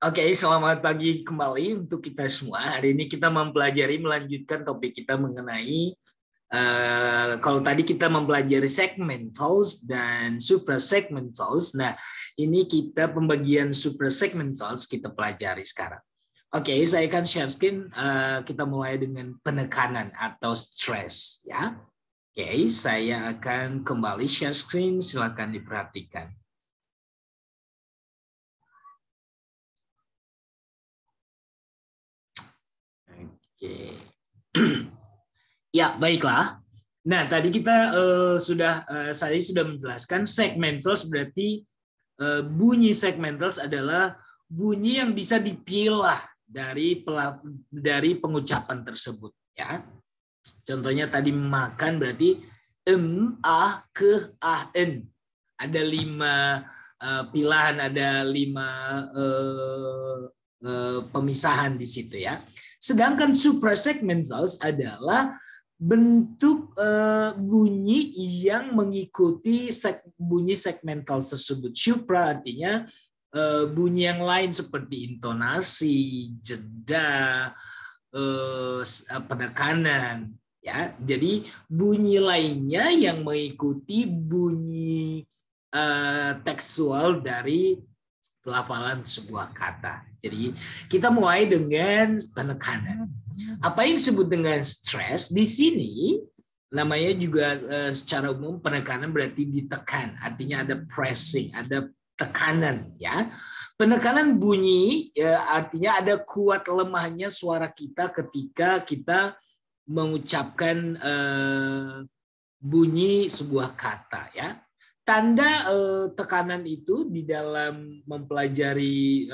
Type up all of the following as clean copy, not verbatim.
Oke, selamat pagi kembali untuk kita semua. Hari ini kita mempelajari melanjutkan topik kita mengenai kalau tadi kita mempelajari segmentals dan suprasegmentals. Nah, ini kita pembagian suprasegmentals kita pelajari sekarang. Oke, saya akan share screen. Kita mulai dengan penekanan atau stress, ya. Oke, saya akan kembali share screen. Silakan diperhatikan. Okay. Ya, baiklah. Nah, tadi kita saya sudah menjelaskan segmentals berarti bunyi segmentals adalah bunyi yang bisa dipilah dari pengucapan tersebut, ya. Contohnya tadi makan berarti a ke a n. Ada 5 pilahan, ada 5 pemisahan di situ, ya. Sedangkan suprasegmentals adalah bentuk bunyi yang mengikuti bunyi segmental tersebut. Supra artinya bunyi yang lain seperti intonasi, jeda, penekanan, ya. Jadi bunyi lainnya yang mengikuti bunyi tekstual dari pelafalan sebuah kata. Jadi kita mulai dengan penekanan. Apa yang disebut dengan stress di sini namanya juga secara umum penekanan berarti ditekan. Artinya ada pressing, ada tekanan, ya. Penekanan bunyi ya, artinya ada kuat lemahnya suara kita ketika kita mengucapkan bunyi sebuah kata, ya. Tanda tekanan itu di dalam mempelajari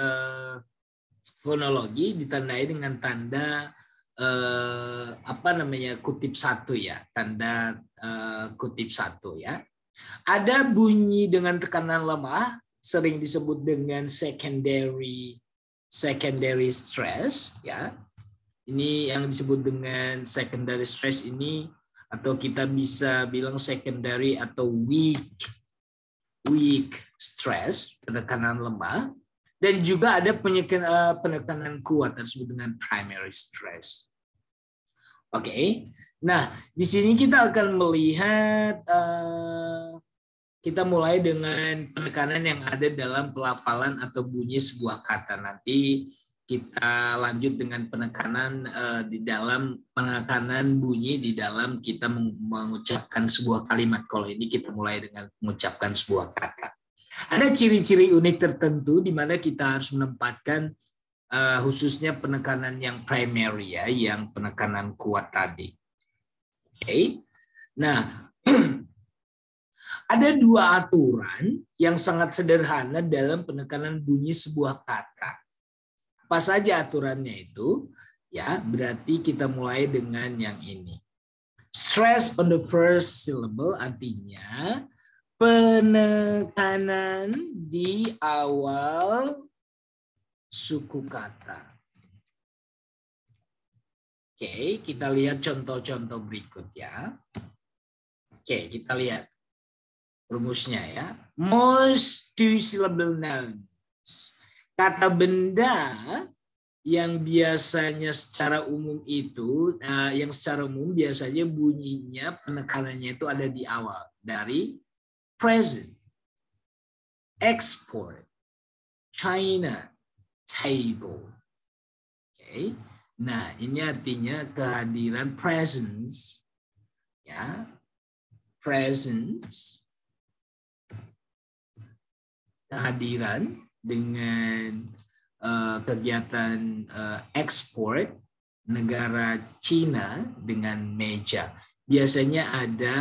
fonologi ditandai dengan tanda kutip 1, ya, tanda kutip 1, ya. Ada bunyi dengan tekanan lemah sering disebut dengan secondary stress, ya. Ini yang disebut dengan secondary stress ini, atau kita bisa bilang secondary atau weak stress, penekanan lemah. Dan juga ada penekanan kuat yang disebut dengan primary stress. Oke, nah di sini kita akan melihat kita mulai dengan penekanan yang ada dalam pelafalan atau bunyi sebuah kata. Nanti kita lanjut dengan penekanan di dalam penekanan bunyi di dalam kita mengucapkan sebuah kalimat. Kalau ini kita mulai dengan mengucapkan sebuah kata. Ada ciri-ciri unik tertentu di mana kita harus menempatkan khususnya penekanan yang primary, ya, yang penekanan kuat tadi. Oke, nah ada 2 aturan yang sangat sederhana dalam penekanan bunyi sebuah kata. Apa saja aturannya itu? Ya, berarti kita mulai dengan yang ini. Stress on the first syllable artinya penekanan di awal suku kata. Oke, kita lihat contoh-contoh berikut, ya. Oke, kita lihat rumusnya, ya. Most 2 syllable nouns. Kata benda yang biasanya secara umum itu, yang secara umum biasanya bunyinya penekanannya itu ada di awal dari present, export, China, table. Oke. Nah, ini artinya kehadiran presence, ya. Presence, kehadiran dengan kegiatan ekspor negara Cina dengan meja. Biasanya ada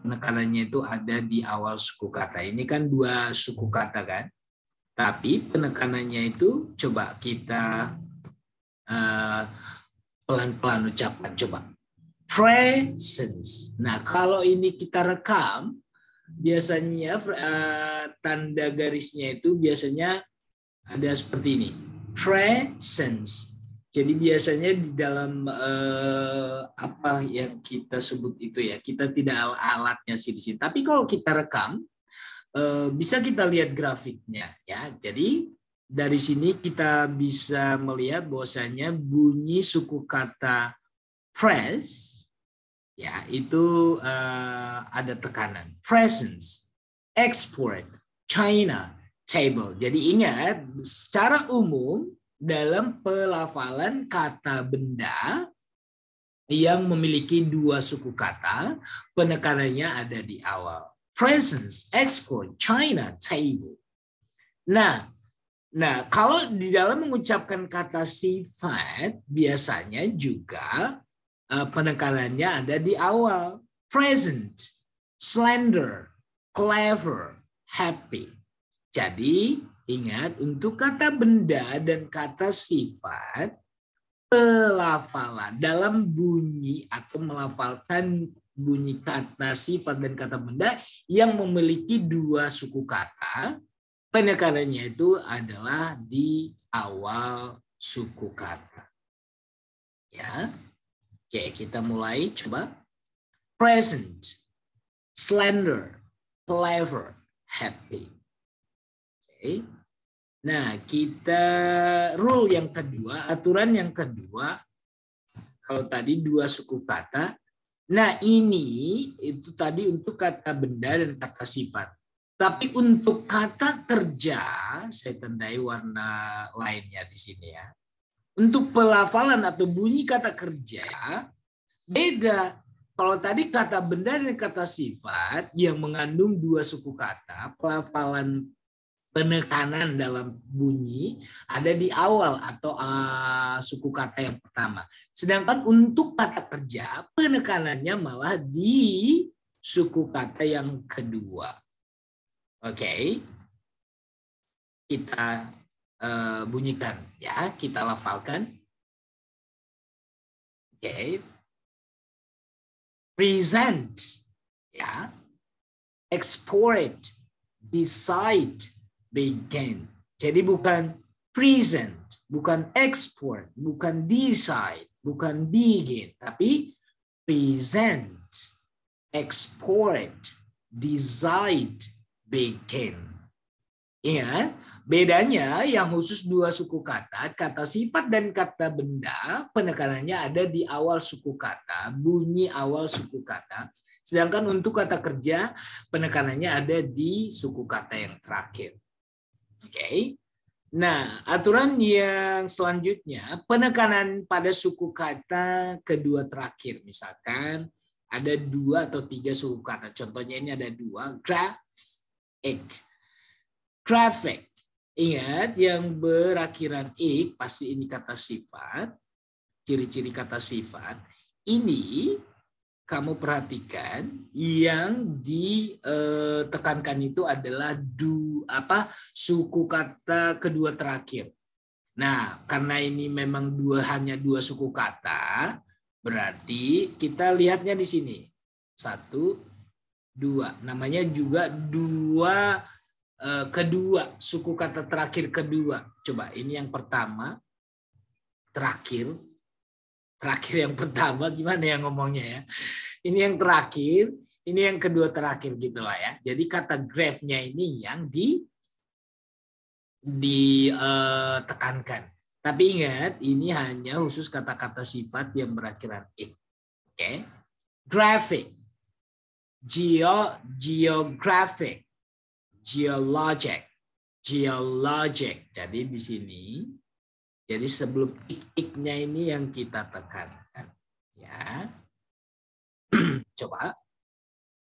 penekanannya itu ada di awal suku kata. Ini kan 2 suku kata, kan? Tapi penekanannya itu coba kita pelan-pelan ucapkan. Coba. Presence. Nah, kalau ini kita rekam, biasanya tanda garisnya itu biasanya ada seperti ini. Presence. Jadi biasanya di dalam apa yang kita sebut itu, ya, kita tidak alatnya sih di sini. Tapi kalau kita rekam bisa kita lihat grafiknya, ya. Jadi Dari sini kita bisa melihat bahwasanya bunyi suku kata press ya itu ada tekanan. Presence, export, China, table. Jadi ingat secara umum dalam pelafalan kata benda yang memiliki dua suku kata penekanannya ada di awal. Presence, export, China, table. Nah, kalau di dalam mengucapkan kata sifat, biasanya juga penekanannya ada di awal. Present, slender, clever, happy. Jadi, ingat untuk kata benda dan kata sifat, pelafalan dalam bunyi atau melafalkan bunyi kata sifat dan kata benda yang memiliki dua suku kata, penekanannya itu adalah di awal suku kata. Ya. Oke, kita mulai coba. Present, slender, clever, happy. Oke. Nah, kita rule yang kedua, aturan yang kedua. Kalau tadi dua suku kata. Nah, ini itu tadi untuk kata benda dan kata sifat. Tapi untuk kata kerja, saya tandai warna lainnya di sini ya. Untuk pelafalan atau bunyi kata kerja, beda. Kalau tadi kata benda dan kata sifat yang mengandung dua suku kata, pelafalan penekanan dalam bunyi ada di awal atau suku kata yang pertama. Sedangkan untuk kata kerja, penekanannya malah di suku kata yang kedua. Oke, kita bunyikan ya, kita lafalkan. Oke, present ya, export, decide, begin. Jadi bukan present, bukan export, bukan decide, bukan begin, tapi present, export, decide, begin. Ingat, bedanya yang khusus dua suku kata, kata sifat dan kata benda, penekanannya ada di awal suku kata, bunyi awal suku kata. Sedangkan untuk kata kerja, penekanannya ada di suku kata yang terakhir. Oke. Nah, aturan yang selanjutnya, penekanan pada suku kata kedua terakhir. Misalkan ada dua atau tiga suku kata. Contohnya ini ada dua, graphic. Ingat yang berakhiran ik pasti ini kata sifat, ciri-ciri kata sifat. Ini kamu perhatikan yang ditekankan itu adalah suku kata kedua terakhir. Nah, karena ini memang hanya dua suku kata, berarti kita lihatnya di sini. Satu, dua, namanya juga dua kedua, suku kata terakhir kedua. Coba ini yang pertama, terakhir yang pertama, gimana ya ngomongnya ya. Ini yang terakhir, ini yang kedua terakhir gitu lah ya. Jadi kata graph-nya ini yang ditekankan. Tapi ingat, ini hanya khusus kata-kata sifat yang berakhiran -ik. Oke, graphic. Geographic, geologic. Jadi di sini, jadi sebelum ik-iknya ini yang kita tekankan, ya. Coba,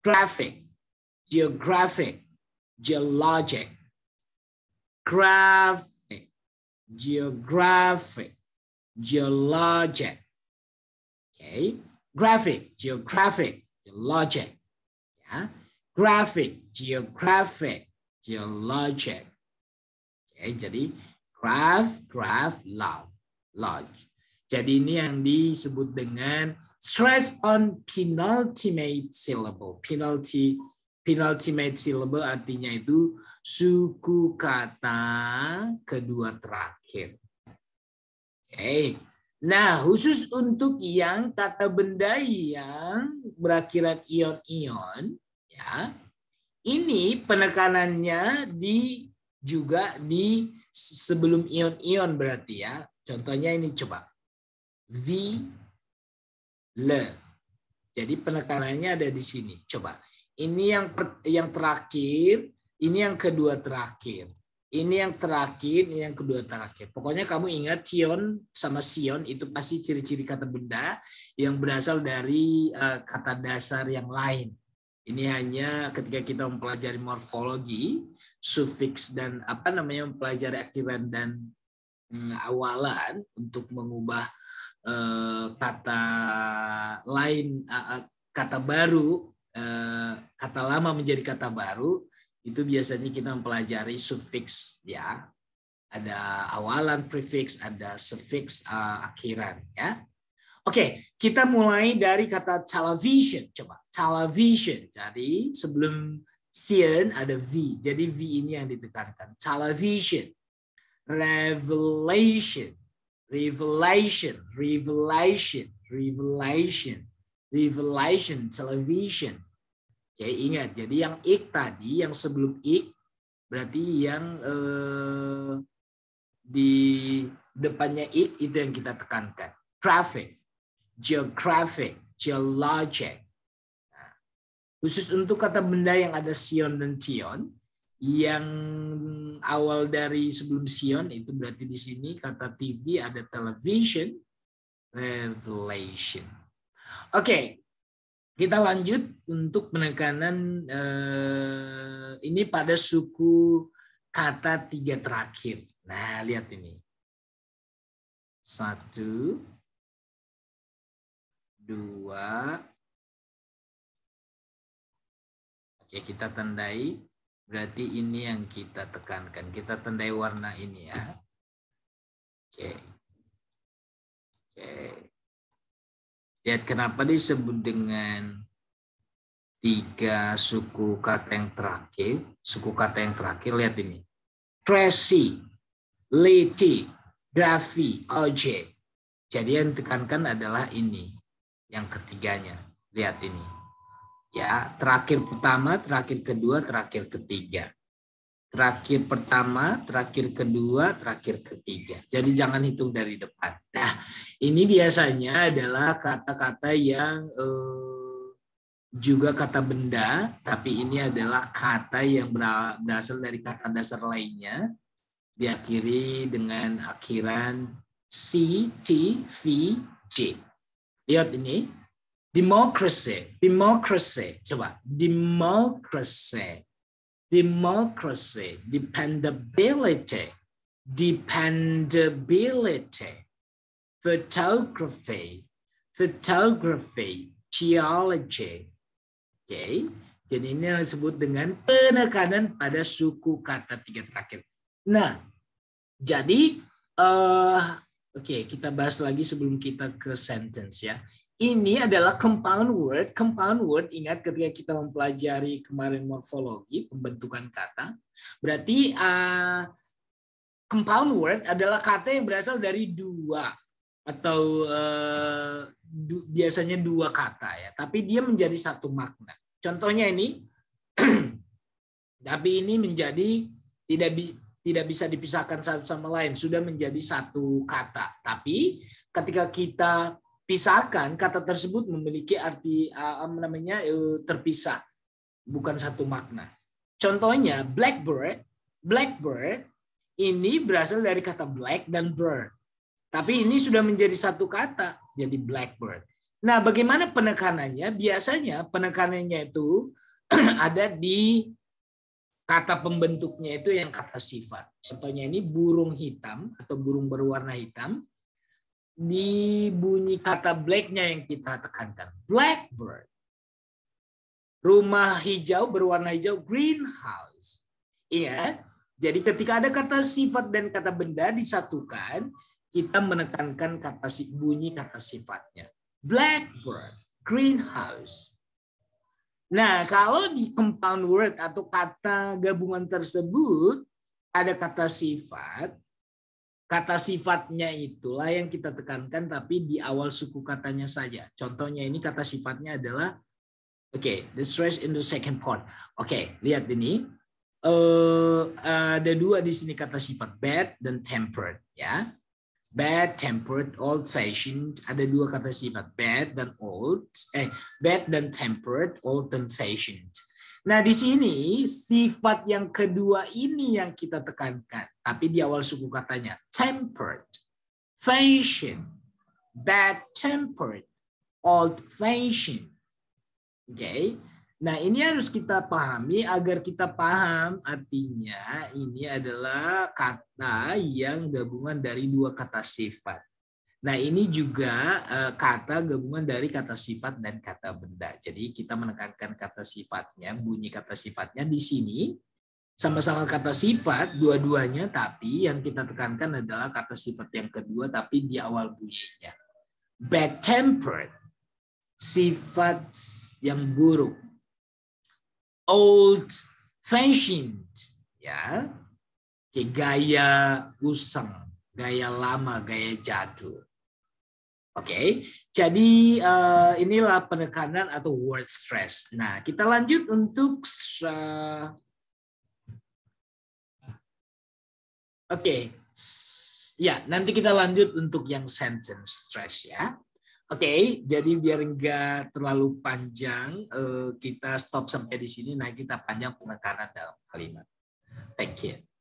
graphic, geographic, geologic, graphic, geographic, geologic. Okay, graphic, geographic, geologic. Graphic, geographic, geologic. Oke, jadi graph, lodge. Jadi ini yang disebut dengan stress on penultimate syllable. Penultimate syllable artinya itu suku kata kedua terakhir. Oke. Nah, khusus untuk yang kata benda yang berakhiran ion-ion, ya, ini penekanannya di juga di sebelum ion-ion berarti ya. Contohnya ini coba. V, le. Jadi penekanannya ada di sini. Coba. Ini yang terakhir, ini yang kedua terakhir. Ini yang terakhir, ini yang kedua terakhir. Pokoknya kamu ingat Sion sama Sion itu pasti ciri-ciri kata benda yang berasal dari kata dasar yang lain. Ini hanya ketika kita mempelajari morfologi, sufiks dan apa namanya mempelajari akhiran dan awalan untuk mengubah kata lain, kata baru, kata lama menjadi kata baru. Itu biasanya kita mempelajari sufiks ya, ada awalan prefiks, ada sufiks akhiran ya. Oke, kita mulai dari kata television. Coba television. Jadi sebelum Sion ada V. Jadi V ini yang ditekankan. Television, revelation, revelation, revelation, revelation, revelation, television. Oke, ingat. Jadi yang ik tadi, yang sebelum ik, berarti yang di depannya ik itu yang kita tekankan. Traffic, geographic, geologic. Nah, khusus untuk kata benda yang ada Sion dan Tion, yang awal dari sebelum Sion itu berarti di sini kata TV ada television, revelation. Oke. Kita lanjut untuk penekanan ini pada suku kata tiga terakhir. Nah, lihat ini. Satu, dua. Oke, kita tandai. Berarti ini yang kita tekankan. Kita tandai warna ini ya. Oke. Oke. Lihat kenapa disebut dengan tiga suku kata yang terakhir. Suku kata yang terakhir, lihat ini. Tracy, Leti, Grafi, OJ. Jadi yang ditekankan adalah ini. Yang ketiganya. Lihat ini. Ya, terakhir pertama, terakhir kedua, terakhir ketiga. Terakhir pertama, terakhir kedua, terakhir ketiga. Jadi jangan hitung dari depan. Nah, ini biasanya adalah kata-kata yang juga kata benda, tapi ini adalah kata yang berasal dari kata dasar lainnya, diakhiri dengan akhiran C, T, V, J. Lihat ini, democracy, democracy. Coba, democracy. Democracy, dependability, dependability, photography, photography, geology. Oke, jadi ini yang disebut dengan penekanan pada suku kata tiga terakhir. Nah, jadi oke, kita bahas lagi sebelum kita ke sentence ya. Ini adalah compound word. Compound word, ingat ketika kita mempelajari kemarin morfologi, pembentukan kata. Berarti compound word adalah kata yang berasal dari dua. Atau biasanya dua kata ya. Tapi dia menjadi satu makna. Contohnya ini. Tapi ini menjadi tidak bisa dipisahkan satu sama lain. Sudah menjadi satu kata. Tapi ketika kita pisahkan kata tersebut memiliki arti namanya terpisah, bukan satu makna. Contohnya blackbird, blackbird ini berasal dari kata black dan bird, tapi ini sudah menjadi satu kata jadi blackbird. Nah, bagaimana penekanannya? Biasanya penekanannya itu ada di kata pembentuknya itu yang kata sifat. Contohnya ini burung hitam atau burung berwarna hitam. Di bunyi kata black-nya yang kita tekankan. Blackbird. Rumah hijau berwarna hijau, greenhouse. Ingat, jadi ketika ada kata sifat dan kata benda disatukan, kita menekankan kata bunyi kata sifatnya. Blackbird, greenhouse. Nah, kalau di compound word atau kata gabungan tersebut, ada kata sifat. Kata sifatnya itulah yang kita tekankan, tapi di awal suku katanya saja. Contohnya ini kata sifatnya adalah, oke, the stress in the second part. Oke, lihat ini. ada dua di sini kata sifat, bad dan tempered ya. Bad, tempered, old fashioned, ada dua kata sifat, bad dan old, bad dan tempered, old dan fashioned. Nah, di sini sifat yang kedua ini yang kita tekankan, tapi di awal suku katanya tempered, fashioned, bad tempered, old fashioned. Oke. Okay. Nah, ini harus kita pahami agar kita paham artinya ini adalah kata yang gabungan dari dua kata sifat. Nah, ini juga kata gabungan dari kata sifat dan kata benda. Jadi kita menekankan kata sifatnya, bunyi kata sifatnya di sini. Sama-sama kata sifat, dua-duanya, tapi yang kita tekankan adalah kata sifat yang kedua, tapi di awal bunyinya. Bad tempered, sifat yang buruk. Old fashioned, ya, kayak gaya usang, gaya lama, gaya jadul. Oke, okay. Jadi inilah penekanan atau word stress. Nah, kita lanjut untuk nanti kita lanjut untuk yang sentence stress ya. Oke, jadi biar enggak terlalu panjang, kita stop sampai di sini. Nah, kita panjang penekanan dalam kalimat. Thank you.